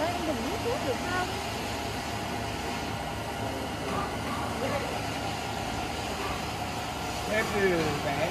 nó đừng hút thuốc được không? Hết rồi bé.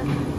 Hãy subscribe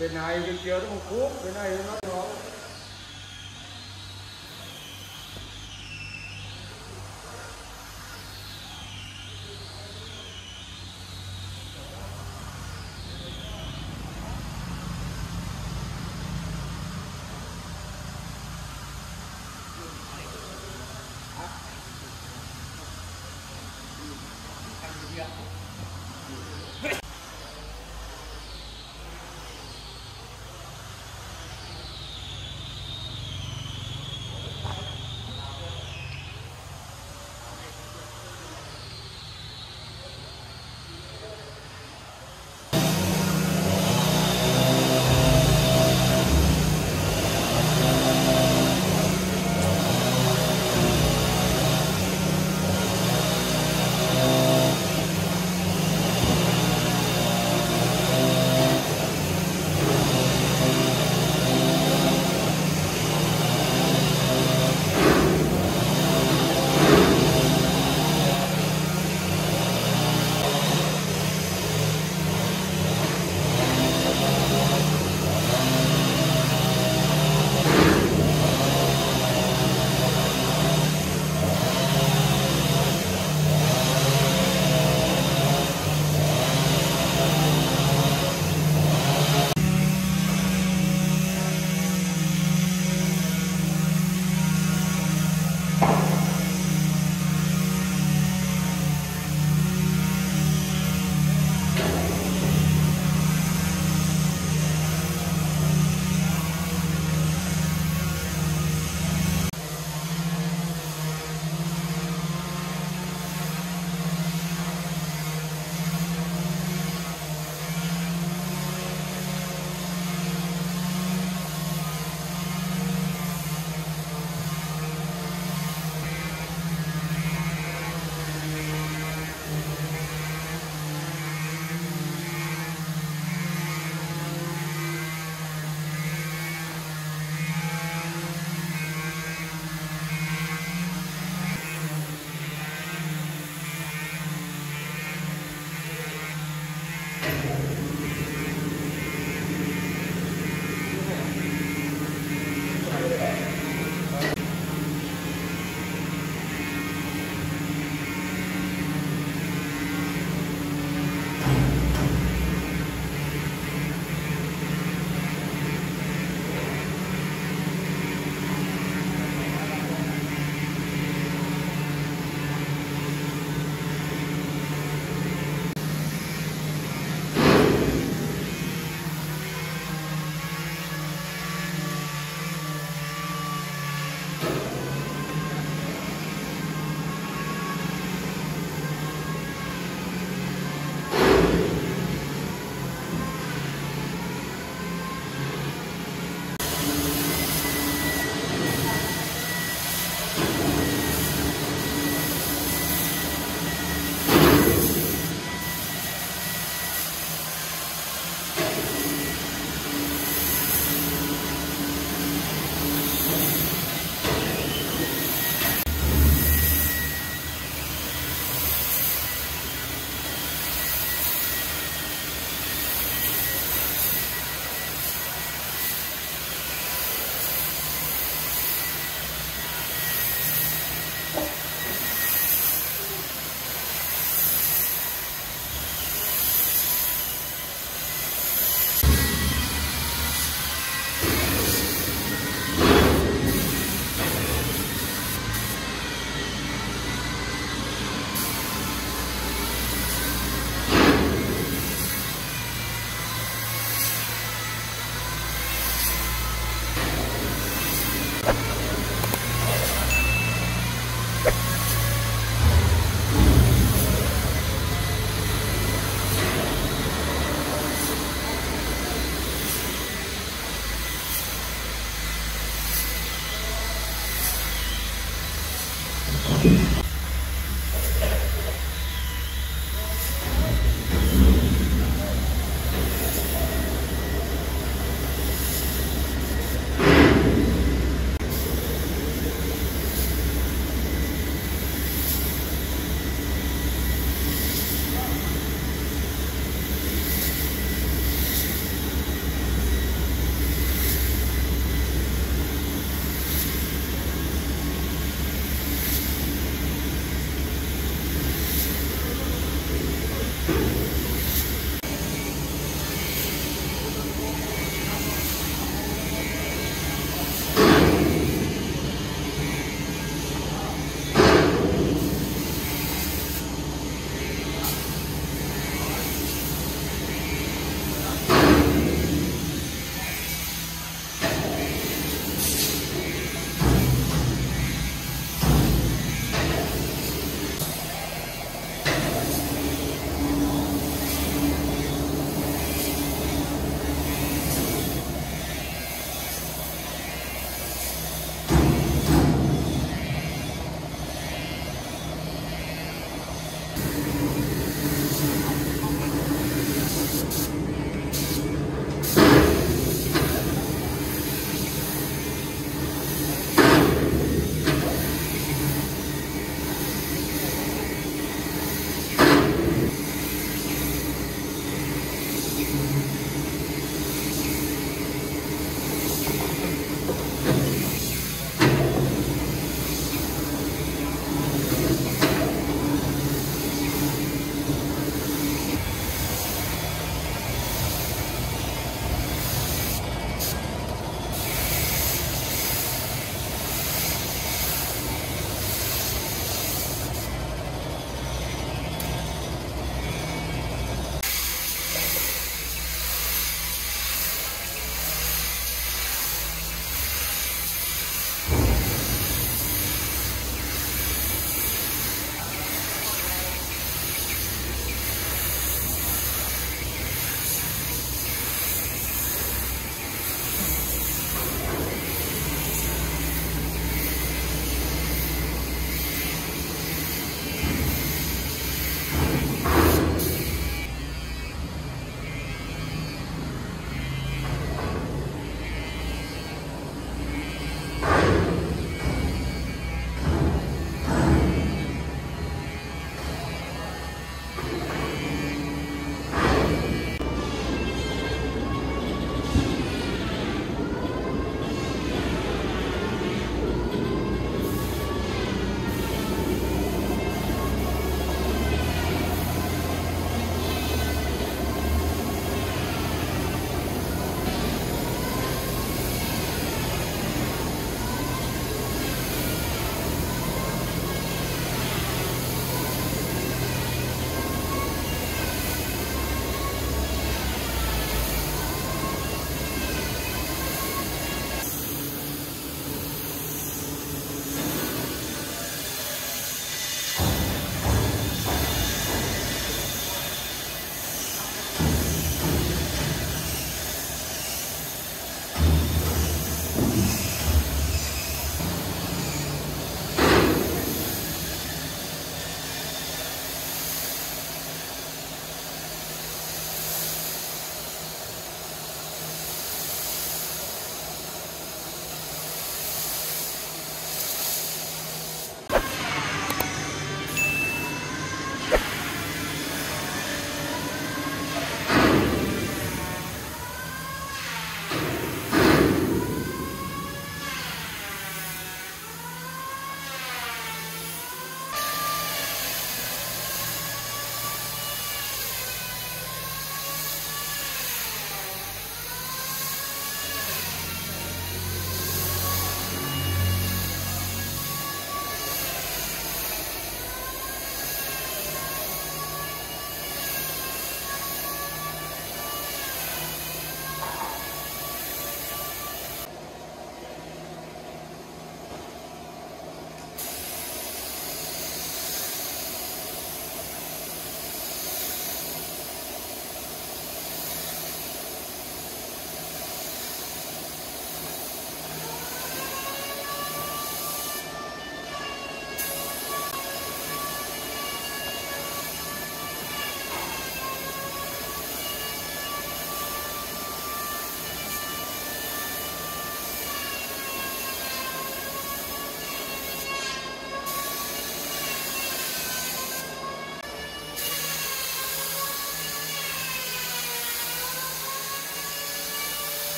Bên này bên kia nó không cuốc, bên này nó nhỏ.